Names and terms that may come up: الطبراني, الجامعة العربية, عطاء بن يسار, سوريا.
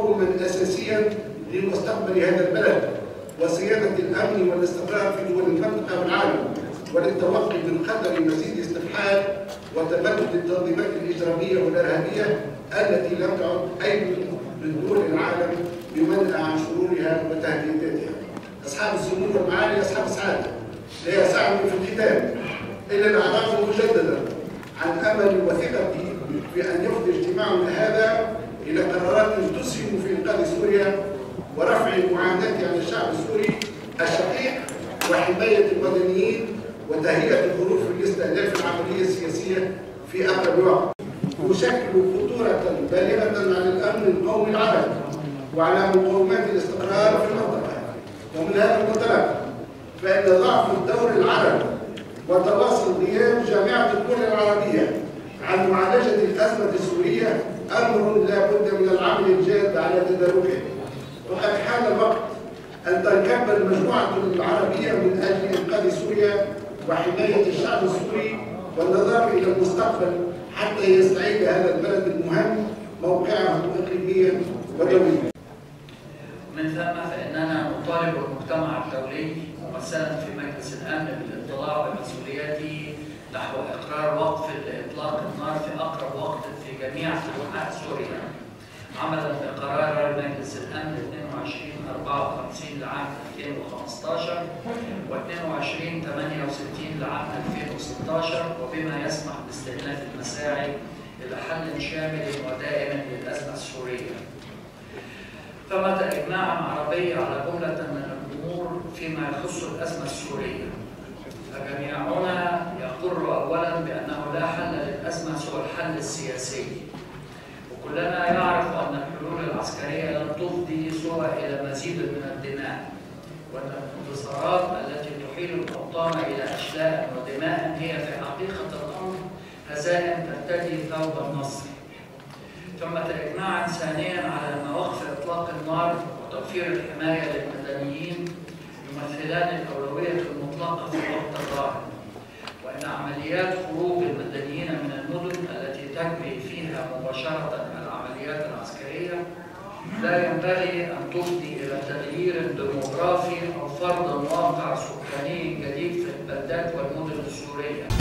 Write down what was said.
مقوما اساسيا لمستقبل هذا البلد وسياده الامن والاستقرار في دول المنطقه والعالم، وللتوقي من خطر مزيد استفحال وتبدد التنظيمات الاجراميه والارهابيه التي لم تعد اي من دول العالم بمنع عن شرورها وتهديداتها. اصحاب السمو والمعالي اصحاب السعاده، لا يسعني في الختام الا الاعراف مجددا عن امل وثقتي بان يفضي اجتماعنا هذا الى قرارات تسهم في انقاذ سوريا ورفع المعاناه عن الشعب السوري الشقيق وحمايه المدنيين وتهيئه الظروف لاستئناف العمليه السياسيه في اقرب وقت. يشكل خطوره بالغه على الامن القومي العربي وعلى مقومات الاستقرار في المنطقه، ومن هذا المنطلق فان ضعف الدور العربي وتواصل قيام جامعه الدول العربيه عن معالجه الازمه السوريه امر لا بد من العمل الجاد على تداركه، وقد حان الوقت ان تركب المجموعه العربيه من اجل انقاذ سوريا وحمايه الشعب السوري والنظر الى المستقبل حتى يستعيد هذا البلد المهم موقعه اقليميا ودوليا. من ثم فاننا نطالب المجتمع الدولي ممثلا في مجلس الامن بالاطلاع بمسؤوليته نحو اقرار وقف اطلاق النار في اقرب وقت في جميع انحاء سوريا، عملا بقرار مجلس الامن 22/54 لعام 2015 و 22/68 لعام 2016، وبما يسمح باستئناف المساعي الى حل شامل ودائم للازمه السوريه. ثمة اجماع عربي على جمله من الامور فيما يخص الازمه السوريه، فجميعنا يقر اولا بانه لا حل للازمه سوى الحل السياسي، وكلنا يعرف ان الحلول العسكريه لن تفضي سوى الى مزيد من الدماء، وان الانتصارات التي تحيل الاوطان الى اشلاء ودماء هي في حقيقه الامر هزائم ترتدي ثوب النصر. ثم اجماعا ثانيا على ان وقف اطلاق النار وتوفير الحمايه للمدنيين يمثلان الاولويه المطلقه في الوقت الراهن، وان عمليات خروج المدنيين من المدن التي تجري فيها مباشره العمليات العسكريه لا ينبغي ان تفضي الى تغيير ديموغرافي او فرض واقع سكاني جديد في البلدات والمدن السوريه.